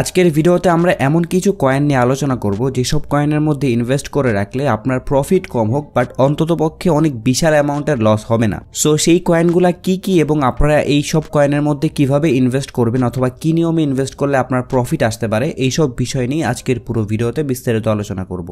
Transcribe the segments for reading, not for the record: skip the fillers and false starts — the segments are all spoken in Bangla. আজকের ভিডিওতে আমরা এমন কিছু কয়েন নিয়ে আলোচনা করব যেসব কয়েনের মধ্যে ইনভেস্ট করে রাখলে আপনার প্রফিট কম হোক বাট অন্ততপক্ষে অনেক বিশাল অ্যামাউন্টের লস হবে না। সো সেই কয়েনগুলা কি কি এবং আপনারা এই সব কয়েনের মধ্যে কিভাবে ইনভেস্ট করবেন অথবা কি নিয়মে ইনভেস্ট করলে আপনার প্রফিট আসতে পারে, এইসব বিষয় নিয়ে আজকের পুরো ভিডিওতে বিস্তারিত আলোচনা করব।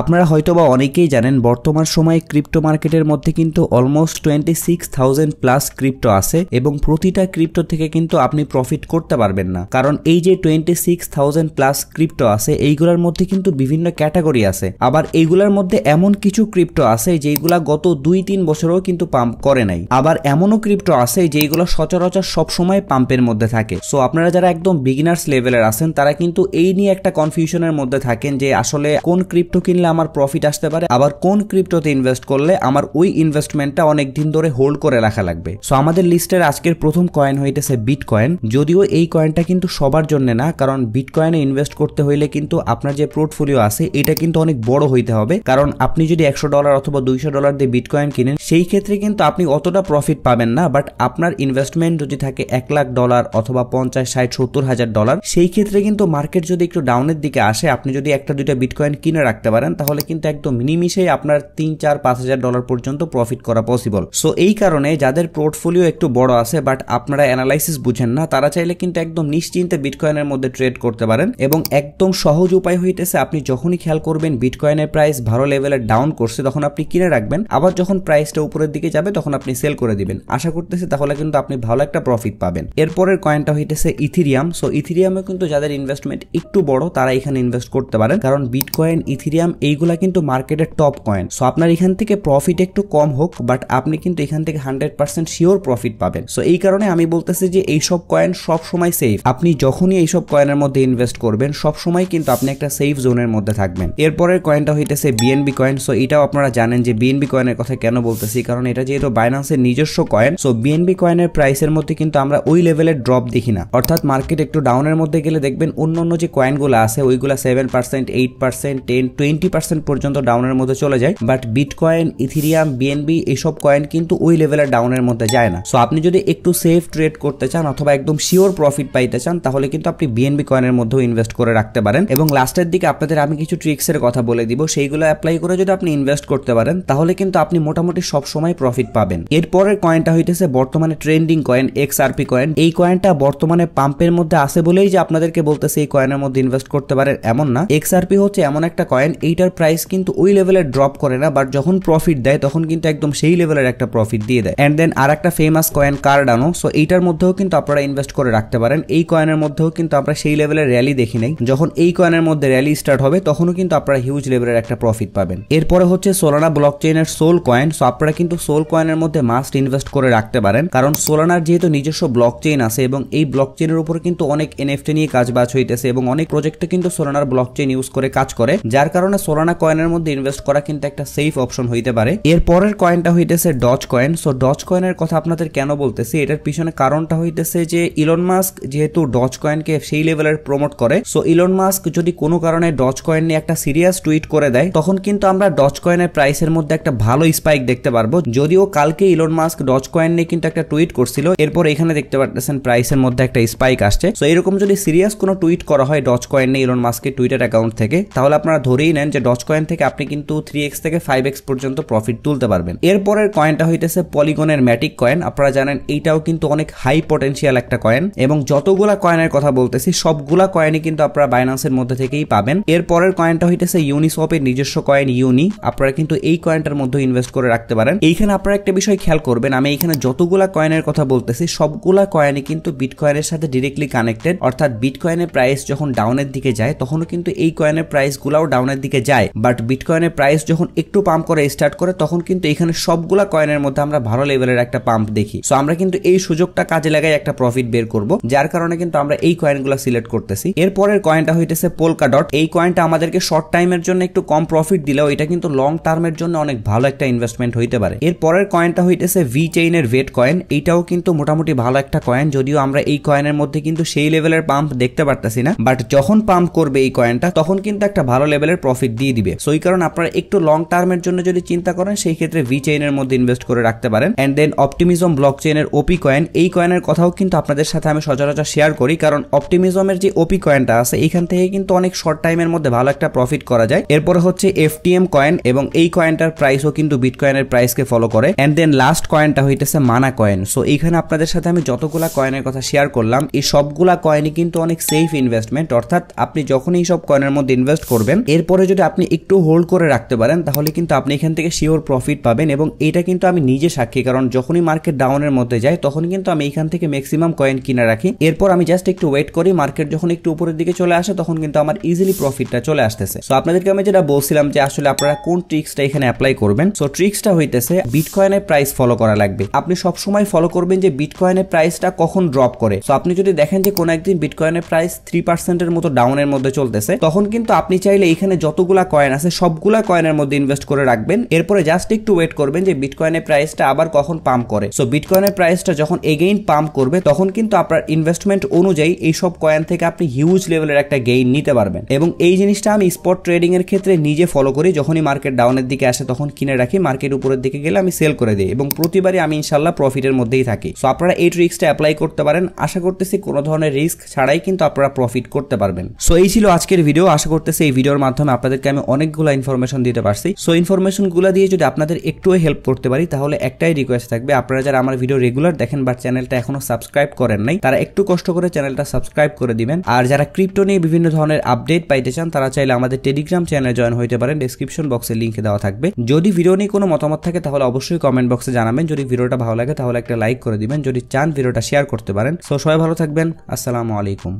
আপনারা হয়তোবা অনেকেই জানেন বর্তমান সময়ে ক্রিপ্টো মার্কেটের মধ্যে কিন্তু অলমোস্ট 26,000 প্লাস ক্রিপ্টো আছে এবং প্রতিটা ক্রিপ্টো থেকে কিন্তু আপনি প্রফিট করতে পারবেন না, কারণ এই যে 26,000 প্লাস ক্রিপ্টো আছে এইগুলোর মধ্যে কিন্তু বিভিন্ন ক্যাটাগরি আছে। আবার এইগুলোর মধ্যে এমন কিছু ক্রিপ্টো আছে যেইগুলা গত 2-3 বছরেও কিন্তু পাম্প করে নাই, আবার এমনও ক্রিপ্টো আছে যেইগুলো সচরাচর সবসময় পাম্পের মধ্যে থাকে। সো আপনারা যারা একদম বিগিনার্স লেভেলের আছেন তারা কিন্তু এই নিয়ে একটা কনফিউশনের মধ্যে থাকেন যে আসলে কোন ক্রিপ্টো কিনলে আমার প্রফিট আসতে পারে, আবার কোন ক্রিপ্টোতে ইনভেস্ট করলে আমার ওই ইনভেস্টমেন্টটা অনেক দিন ধরে হোল্ড করে রাখা লাগবে। সো আমাদের লিস্টের আজকের প্রথম কয়েন হইতেছে বিটকয়েন। যদিও এই কয়েনটা কিন্তু সবার জন্য না, কারণ বিটকয়েনে ইনভেস্ট করতে হইলে কিন্তু আপনার যে পোর্টফোলিও আছে এটা কিন্তু অনেক বড় হইতে হবে, কারণ আপনি যদি $100 অথবা $200 দিয়ে বিটকয়েন কিনেন সেই ক্ষেত্রে কিন্তু আপনি অতটা প্রফিট পাবেন না। বাট আপনার ইনভেস্টমেন্ট যদি থাকে $1,00,000 অথবা 50-60-70,000 সেই ক্ষেত্রে কিন্তু মার্কেট যদি একটু ডাউনের দিকে আসে আপনি যদি একটা দুইটা বিটকয়েন কিনে রাখতে পারেন তাহলে কিন্তু একদম নিমিশেই আপনার $3,000-5,000 পর্যন্ত প্রফিট করা পসিবল। সো এই কারণে যাদের পোর্টফোলিও একটু বড় আছে বাট আপনারা অ্যানালাইসিস বুঝেন না তারা চাইলে কিন্তু একদম নিশ্চিন্তে বিটকয়েনের মধ্যে ট্রেড করতে পারেন। এবং একদম সহজ উপায় হইতেছে আপনি যখনই খেয়াল করবেন বিটকয়েনের প্রাইস ভালো লেভেলের ডাউন করছে তখন আপনি কিনে রাখবেন, আবার যখন প্রাইসটা উপরের দিকে যাবে তখন আপনি সেল করে দিবেন। আশা করতেছি তাহলে কিন্তু আপনি ভালো একটা প্রফিট পাবেন। এরপরের কয়েনটা হইতেছে ইথিরিয়াম। সো ইথিরিয়ামে কিন্তু যাদের ইনভেস্টমেন্ট একটু বড় তারা এখানে ইনভেস্ট করতে পারেন, কারণ বিটকয়েন ইথিরিয়াম এইগুলা কিন্তু মার্কেটের টপ কয়েন। সো আপনার এখান থেকে প্রফিট একটু কম হোক বাট আপনি কিন্তু এখান থেকে 100% শিওর প্রফিট পাবেন। সো এই কারণে আমি বলতেছি যে এইসব কয়েন সবসময় সেফ। আপনি যখনই এইসব কয়েনের মধ্যে ইনভেস্ট করবেন সবসময় কিন্তু আপনি একটা সেফ জোনের মধ্যে থাকবেন। এরপরের কয়েনটা হইতেছে বিএনবি কয়েন। সো এটাও আপনারা জানেন যে বিএনবি কয়েনের কথা কেন বলতেছি, কারণ এটা যেহেতু বাইন্যান্সের নিজস্ব কয়েন সো বিএনবি কয়েনের প্রাইসের মধ্যে কিন্তু আমরা ওই লেভেলের ড্রপ দেখি না, অর্থাৎ মার্কেট একটু ডাউনের মধ্যে গেলে দেখবেন অন্যান্য যে কয়েনগুলো আছে ওইগুলা 7%, 8%, 10%, 20% পর্যন্ত ডাউনের মধ্যে চলে যায়, বাট বিটকয়েন, ইথিরিয়াম, বিএনবি এইসব কয়েন কিন্তু ওই লেভেলের ডাউনের মধ্যে যায় না। সো আপনি যদি একটু সেফ ট্রেড করতে চান অথবা একদম শিওর প্রফিট পাইতে চান তাহলে কিন্তু আপনি বিএনবি কয়েনের মধ্যেও ইনভেস্ট করে রাখতে পারেন। এবং লাস্টের দিকে আপনাদের আমি কিছু ট্রিক্সের কথা বলে দিব, সেইগুলো অ্যাপ্লাই করে যদি আপনি ইনভেস্ট করতে পারেন তাহলে কিন্তু আপনি মোটামুটি সবসময় প্রফিট পাবেন। এরপরের কয়েনটা হইতেছে বর্তমানে ট্রেন্ডিং কয়েন XRP কয়েন। এই কয়েনটা বর্তমানে পাম্পের মধ্যে আছে বলেই যে আপনাদেরকে বলতেছে এই কয়েনের মধ্যে ইনভেস্ট করতে পারেন এমন না। XRP হচ্ছে এমন একটা কয়েন এইটার প্রাইস কিন্তু ওই লেভেলে ড্রপ করে না, বাট যখন প্রফিট দেয় তখন কিন্তু একদম সেই লেভেলের একটা প্রফিট দিয়ে দেয়। এন্ড দেন আর একটা ফেমাস কয়েন কার্ডানো। সো এইটার মধ্যেও কিন্তু আপনারা ইনভেস্ট করে রাখতে পারেন। এই কয়েনের মধ্যেও কিন্তু আমরা সেই লেভেলের র্যালি দেখি নাই, যখন এই কয়েনের মধ্যে র্যালি স্টার্ট হবে তখনও কিন্তু আপনারা হিউজ লেভেলের একটা প্রফিট পাবেন। এরপরে হচ্ছে সোলানা ব্লকচেইনের সোল কয়েন। সো আপনারা কিন্তু সোল কয়েনের মধ্যে মাস্ট ইনভেস্ট করে রাখতে পারেন, কারণ সোলানার যেহেতু নিজস্ব ব্লকচেইন আছে এবং এই ব্লকচেইনের উপর কিন্তু অনেক NFT নিয়ে কাজবাজ হইতেছে এবং অনেক প্রজেক্টে কিন্তু সোলানার ব্লকচেইন ইউজ করে কাজ করে, যার কারণে সোলানা কয়েনের মধ্যে ইনভেস্ট করা কিন্তু একটা সেফ অপশন হইতে পারে। এর পরের কয়েনটা হইতেছে ডজ কয়েন। সো ডজ কয়েনের কথা আপনাদের কেন বলতেছি, এটার পিছনে কারণটা হইতেছে যে ইলন মাস্ক যেহেতু ডজ কয়েনকে সেই লেভেলের প্রমোট করে, সো ইলন মাস্ক যদি কোনো কারণে ডজ কয়েন নিয়ে একটা সিরিয়াস টুইট করে দেয় তখন কিন্তু আমরা ডজ কয়েনের প্রাইসের মধ্যে একটা ভালো স্পাইক দেখতে পারবো। যদিও কালকে ইলন মাস্ক ডজ কয়েন নিয়ে কিন্তু একটা টুইট করছিল, এরপর এখানে দেখতে পাচ্ছেন প্রাইসের মধ্যে একটা স্পাইক আসছে। সো এরকম যদি সিরিয়াস কোনো টুইট করা হয় ডজ কয়েন নিয়ে ইলন মাস্কের টুইটার অ্যাকাউন্ট থেকে তাহলে আপনারা ধরেই নেন যে ডজ কয়েন থেকে আপনি কিন্তু 3x থেকে 5x পর্যন্ত প্রফিট তুলতে পারবেন। এরপরের কয়েনটা হইতেছে পলিগনের ম্যাটিক কয়েন। আপনারা জানেন এইটাও কিন্তু অনেক হাই পটেনশিয়াল একটা কয়েন এবং যতগুলা কয়েনের কথা বলতেছি সবগুলা কয়েনই কিন্তু আপনারা বাইন্যান্সের মধ্যে থেকেই পাবেন। এরপরের কয়েনটা হইতেছে ইউনিসোপের নিজস্ব কয়েন ইউনি। আপনারা কিন্তু এই কয়েনটার মধ্যে ইনভেস্ট করে রাখতে পারেন। এইখানে আপনারা একটা বিষয় খেয়াল করবেন, আমি এইখানে যতগুলা কয়েনের কথা বলতেছি সবগুলা কয়েনই কিন্তু বিটকয়েনের সাথে ডিরেক্টলি কানেক্টেড, অর্থাৎ বিটকয়েনের প্রাইস যখন ডাউনের দিকে যায় তখনও কিন্তু এই কয়েনের প্রাইস গুলাও ডাউনের দিকে যায়, বাট বিটকয়েনের প্রাইস যখন একটু পাম্প করে স্টার্ট করে তখন কিন্তু এখানে সবগুলা কয়েনের মধ্যে আমরা ভালো লেভেলের একটা পাম্প দেখি। সো আমরা কিন্তু এই সুযোগটা কাজে লাগাই একটা প্রফিট বের করব, যার কারণে কিন্তু আমরা এই কয়েনগুলো সিলেক্ট করতেছি। এরপরের কয়েনটা হইতেছে পোলকা ডট। এই কয়েনটা আমাদেরকে শর্ট টাইমের জন্য একটু কম প্রফিট দিলেও এটা কিন্তু লং টার্মের জন্য অনেক ভালো একটা ইনভেস্টমেন্ট হইতে পারে। এরপরের কয়েনটা হইতেছে ভি চেইনের ভেট কয়েন। এইটাও কিন্তু মোটামুটি ভালো একটা কয়েন, যদিও আমরা এই কয়েনের মধ্যে কিন্তু সেই লেভেলের পাম্প দেখতে পারতেছি না, বাট যখন পাম্প করবে এই কয়েনটা তখন কিন্তু একটা ভালো লেভেলের প্রফিট দিয়ে দিবে। সো এই কারণে আপনারা একটু লং টার্মের জন্য যদি চিন্তা করেন সেই ক্ষেত্রে ভি চেইনের মধ্যে ইনভেস্ট করে রাখতে পারেন। এন্ড দেন অপটিমিজম ব্লক চেইনের ওপি কয়েন, এই কয়েনের কথাও কিন্তু আপনাদের সাথে আমি সচরাচর শেয়ার করি, কারণ অপটিমিজমের যে ওপি কয়েনটা আছে এইখান থেকে কিন্তু অনেক শর্ট টাইমের মধ্যে ভালো একটা প্রফিট করা যায়। এরপরে হচ্ছে এফটিএম কয়েন, এবং এই কয়েনটার প্রাইসও কিন্তু বিটকয়েনের প্রাইসকে ফলো করে। এন্ড দেন লাস্ট কয়েনটা হইতেছে মানা কয়েন। সো এইখানে আপনাদের সাথে আমি যতগুলা কয়েনের কথা শেয়ার করলাম এই সবগুলা কয়েনই কিন্তু অনেক সেফ ইনভেস্টমেন্ট, অর্থাৎ আপনি যখন এই সব কয়েনের মধ্যে ইনভেস্ট করবেন এরপরে যদি আপনি একটু হোল্ড করে রাখতে পারেন তাহলে কিন্তু আপনি এখান থেকে শিওর প্রফিট পাবেন। এবং এটা কিন্তু আমি নিজে সাক্ষী, কারণ যখনই মার্কেট ডাউনের মধ্যে যায় তখন কিন্তু আমি এখান থেকে ম্যাক্সিমাম কয়েন কিনে রাখি, এরপর আমি জাস্ট একটু ওয়েট করি, মার্কেট যখন একটু উপরের দিকে চলে আসে তখন কিন্তু আমার ইজিলি প্রফিটটা চলে আসতেছে। সো আপনাদেরকে আমি যেটা বলছিলাম যে আসলে আপনারা কোন ট্রিক্সটা এখানে অ্যাপ্লাই করবেন, সো ট্রিক্সটা হইতেছে বিটকয়েনের প্রাইস ফলো করা লাগবে। আপনি সবসময় ফলো করবেন যে বিটকয়েনের প্রাইসটা কখন ড্রপ করে। সো আপনি যদি দেখেন যে কোন একদিন বিটকয়েনের প্রাইস 3% এর মতো ডাউনের মধ্যে চলতেছে, তখন কিন্তু আপনি চাইলে এখানে যতগুলা কয়েন আছে সবগুলা কয়েনের মধ্যে ইনভেস্ট করে রাখবেন, এরপরে জাস্ট একটু ওয়েট করবেন যে বিটকয়েনের প্রাইসটা আবার কখন পাম্প করে। সো বিটকয়েনের প্রাইসটা যখন এগেইন পাম্প করবে তখন কিন্তু আপনার ইনভেস্টমেন্ট অনুযায়ী এইসব কয়েন থেকে আপনি হিউজ লেভেলের একটা গেইন নিতে পারবেন। এবং এই জিনিসটা আমি স্পট ট্রেডিং এর ক্ষেত্রে নিজে ফলো করি, যখনই মার্কেট ডাউনের দিকে আসে তখন কিনে রাখি, মার্কেট উপরের দিকে গেলে আমি সেল করে দিই, এবং প্রতিবারই আমি ইনশাল্লাহ প্রফিটের মধ্যেই থাকি। সো আপনারা এই ট্রিক্সটা অ্যাপ্লাই করতে পারেন, আশা করতেছি কোনো ধরনের রিস্ক ছাড়াই কিন্তু আপনারা প্রফিট করতে পারবেন। সো এই ছিল আজকের ভিডিও, আশা করতেছি এই ভিডিওর মাধ্যমে আপনাদেরকে আমি অনেকগুলো ইনফরমেশন দিতে পারছি। সো ইনফরমেশনগুলো দিয়ে যদি আপনাদের একটু হেল্প করতে পারি তাহলে একটাই রিকোয়েস্ট থাকবে, আপনারা যারা আমার ভিডিও রেগুলার দেখেন বাট চ্যানেলটা এখনো সাবস্ক্রাইব করেন নাই তারা একটু কষ্ট করে চ্যানেলটা সাবস্ক্রাইব করে দিবেন। আর যারা ক্রিপ্টো নিয়ে বিভিন্ন ধরনের আপডেট পাইতে চান তারা চাইলে আমাদের টেলিগ্রাম চ্যানেলে জয়েন হইতে পারেন, ডেসক্রিপশন বক্সে লিংক দেওয়া থাকবে। যদি ভিডিও নিয়ে কোনো মতামত থাকে তাহলে অবশ্যই কমেন্ট বক্সে জানাবেন, যদি ভিডিওটা ভালো লাগে তাহলে একটা লাইক করে দিবেন, যদি চান ভিডিওটা শেয়ার করতে পারেন। সো সবাই ভালো থাকবেন, আসসালামু আলাইকুম।